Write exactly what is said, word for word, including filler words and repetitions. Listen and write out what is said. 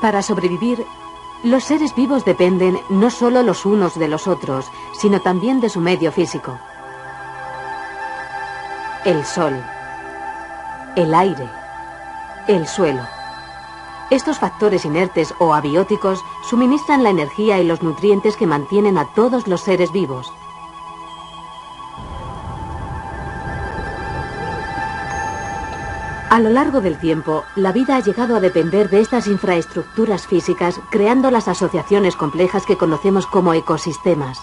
Para sobrevivir, los seres vivos dependen no solo los unos de los otros, sino también de su medio físico. El sol, el aire, el suelo. Estos factores inertes o abióticos suministran la energía y los nutrientes que mantienen a todos los seres vivos. A lo largo del tiempo, la vida ha llegado a depender de estas infraestructuras físicas, creando las asociaciones complejas que conocemos como ecosistemas.